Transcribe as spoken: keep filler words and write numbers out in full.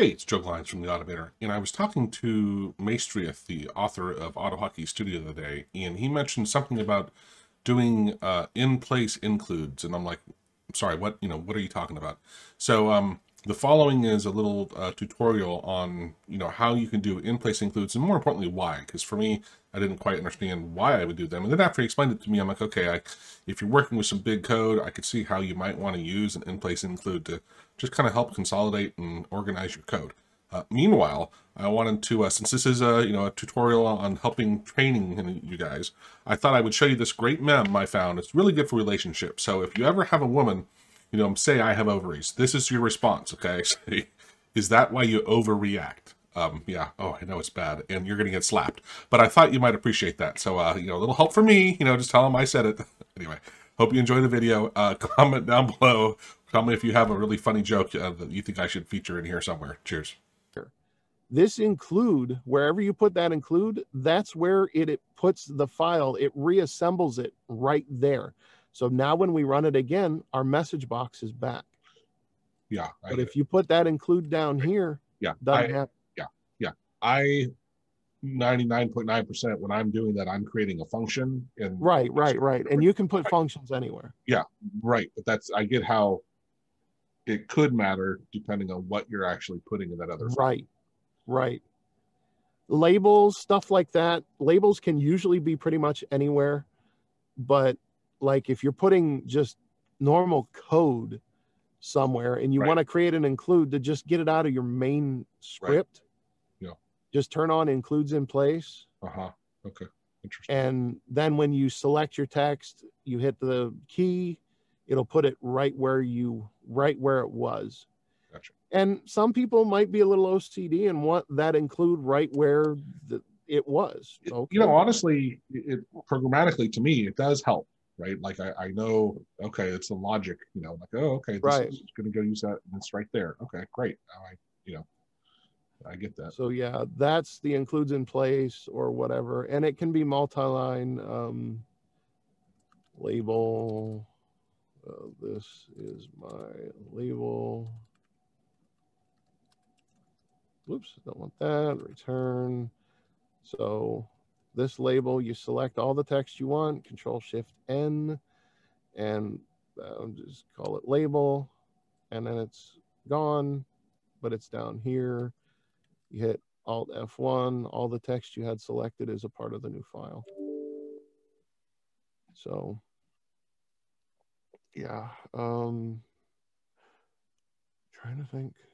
Hey, it's Joe Glines from the Automator, and I was talking to Maestrith, the author of A H K Studio, the other day, and he mentioned something about doing uh, in-place includes, and I'm like, I'm sorry, what, you know, what are you talking about? So um, the following is a little uh, tutorial on, you know, how you can do in-place includes, and more importantly, why, because for me, I didn't quite understand why I would do them. And then after he explained it to me, I'm like, okay, I, if you're working with some big code, I could see how you might want to use an in-place include to just kind of help consolidate and organize your code. Uh, meanwhile, I wanted to, uh, since this is a, you know, a tutorial on helping training you guys, I thought I would show you this great mem I found. It's really good for relationships. So if you ever have a woman, you know, say I have ovaries, this is your response, okay? Say, is that why you overreact? Um, yeah, oh, I know it's bad, and you're going to get slapped. But I thought you might appreciate that. So, uh, you know, a little help for me, you know, just tell them I said it. Anyway, hope you enjoy the video. Uh, comment down below. Tell me if you have a really funny joke uh, that you think I should feature in here somewhere. Cheers. Sure. This include, wherever you put that include, that's where it, it puts the file. It reassembles it right there. So now when we run it again, our message box is back. Yeah. I but if you put that include down here, yeah, doesn't happen. I ninety-nine point nine percent when I'm doing that, I'm creating a function. And right, right, right. And you can put functions anywhere. Yeah, right. But that's, I get how it could matter depending on what you're actually putting in that other. Right, right. Labels, stuff like that. Labels can usually be pretty much anywhere. But like if you're putting just normal code somewhere and you want to create an include to just get it out of your main script. Right. Just turn on includes in place. Uh-huh. Okay. Interesting. And then when you select your text, you hit the key, it'll put it right where you, right where it was. Gotcha. And some people might be a little O C D and want that include right where the, it was. Okay. You know, honestly, it, programmatically to me, it does help, right? Like I, I know, okay, it's the logic, you know, like, oh, okay, this right. is going to go use that. And it's right there. Okay, great. Now I, you know. I get that. So yeah, that's the includes in place or whatever. And it can be multi-line um, label. Uh, this is my label. Oops, don't want that. Return. So this label, you select all the text you want, Control Shift N, and I'll just call it label. And then it's gone, but it's down here. You hit Alt F one, all the text you had selected is a part of the new file. So, yeah. Um, trying to think.